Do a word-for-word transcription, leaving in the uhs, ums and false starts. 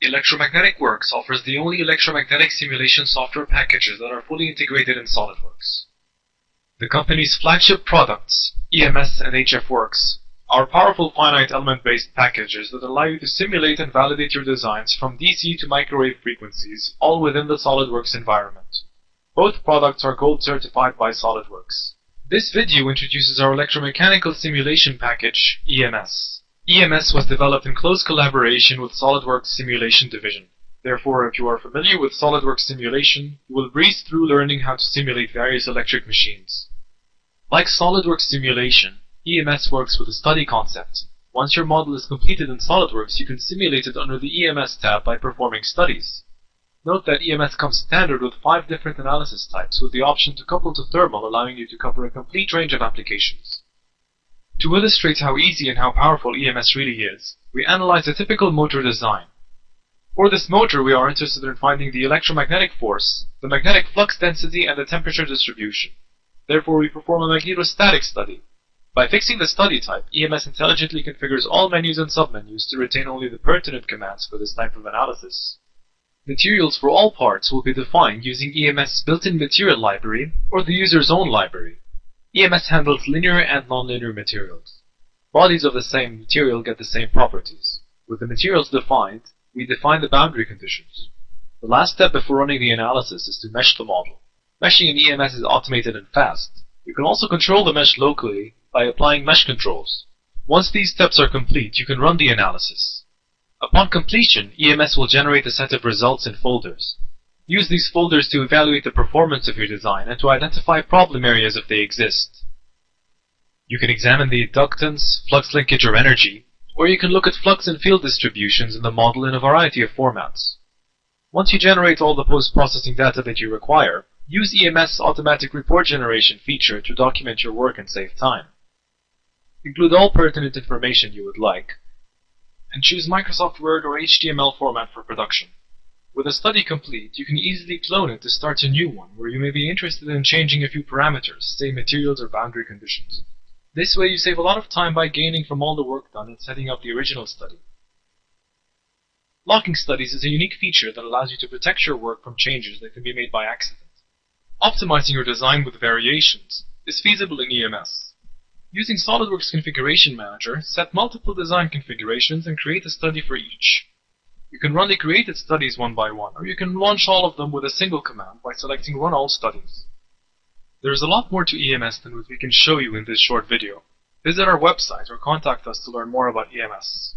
Electromagnetic Works offers the only electromagnetic simulation software packages that are fully integrated in SOLIDWORKS. The company's flagship products, E M S and H F Works, are powerful finite element-based packages that allow you to simulate and validate your designs from D C to microwave frequencies, all within the SOLIDWORKS environment. Both products are gold certified by SOLIDWORKS. This video introduces our electromechanical simulation package, E M S. E M S was developed in close collaboration with SOLIDWORKS Simulation Division. Therefore, if you are familiar with SOLIDWORKS simulation, you will breeze through learning how to simulate various electric machines. Like SOLIDWORKS simulation, E M S works with a study concept. Once your model is completed in SOLIDWORKS, you can simulate it under the E M S tab by performing studies. Note that E M S comes standard with five different analysis types, with the option to couple to thermal, allowing you to cover a complete range of applications. To illustrate how easy and how powerful E M S really is, we analyze a typical motor design. For this motor, we are interested in finding the electromagnetic force, the magnetic flux density, and the temperature distribution. Therefore, we perform a magnetostatic study. By fixing the study type, E M S intelligently configures all menus and submenus to retain only the pertinent commands for this type of analysis. Materials for all parts will be defined using E M S's built-in material library or the user's own library. E M S handles linear and nonlinear materials. Bodies of the same material get the same properties. With the materials defined, we define the boundary conditions. The last step before running the analysis is to mesh the model. Meshing in E M S is automated and fast. You can also control the mesh locally by applying mesh controls. Once these steps are complete, you can run the analysis. Upon completion, E M S will generate a set of results in folders. Use these folders to evaluate the performance of your design and to identify problem areas if they exist. You can examine the inductance, flux linkage, or energy, or you can look at flux and field distributions in the model in a variety of formats. Once you generate all the post-processing data that you require, use E M S automatic report generation feature to document your work and save time. Include all pertinent information you would like, and choose Microsoft Word or H T M L format for production. With a study complete, you can easily clone it to start a new one where you may be interested in changing a few parameters, say materials or boundary conditions. This way you save a lot of time by gaining from all the work done in setting up the original study. Locking studies is a unique feature that allows you to protect your work from changes that can be made by accident. Optimizing your design with variations is feasible in E M S. Using SOLIDWORKS Configuration Manager, set multiple design configurations and create a study for each. You can run the created studies one by one, or you can launch all of them with a single command by selecting Run All Studies. There is a lot more to E M S than what we can show you in this short video. Visit our website or contact us to learn more about E M S.